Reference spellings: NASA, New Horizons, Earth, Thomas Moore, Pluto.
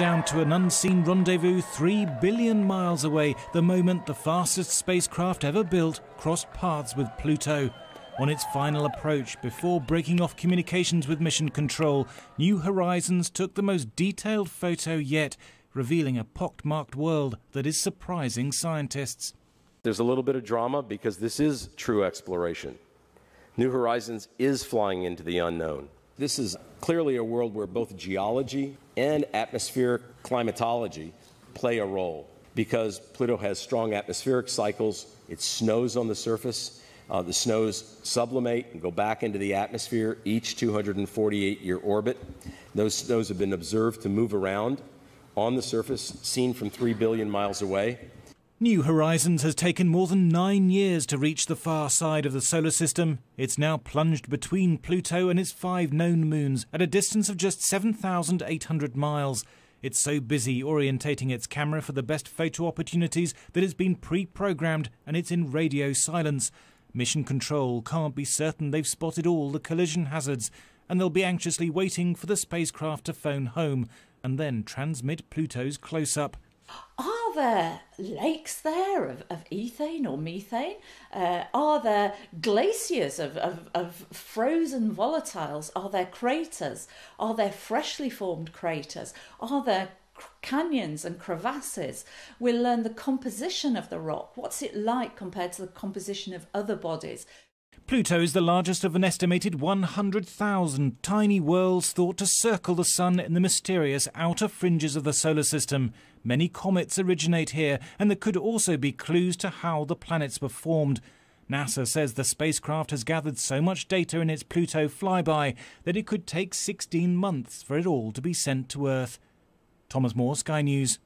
down to an unseen rendezvous 3 billion miles away the moment the fastest spacecraft ever built crossed paths with Pluto. On its final approach, before breaking off communications with mission control, New Horizons took the most detailed photo yet, revealing a pockmarked world that is surprising scientists. There's a little bit of drama because this is true exploration. New Horizons is flying into the unknown. This is clearly a world where both geology and atmospheric climatology play a role, because Pluto has strong atmospheric cycles. It snows on the surface. The snows sublimate and go back into the atmosphere, each 248-year orbit. Those snows have been observed to move around on the surface, seen from 3 billion miles away. New Horizons has taken more than 9 years to reach the far side of the solar system. It's now plunged between Pluto and its 5 known moons at a distance of just 7,800 miles. It's so busy orientating its camera for the best photo opportunities that it's been pre-programmed and it's in radio silence. Mission control can't be certain they've spotted all the collision hazards, and they'll be anxiously waiting for the spacecraft to phone home and then transmit Pluto's close-up. Are there lakes there of ethane or methane? Are there glaciers of frozen volatiles? Are there craters? Are there freshly formed craters? Are there canyons and crevasses? We'll learn the composition of the rock. What's it like compared to the composition of other bodies? Pluto is the largest of an estimated 100,000 tiny worlds thought to circle the Sun in the mysterious outer fringes of the solar system. Many comets originate here, and there could also be clues to how the planets were formed. NASA says the spacecraft has gathered so much data in its Pluto flyby that it could take 16 months for it all to be sent to Earth. Thomas Moore, Sky News.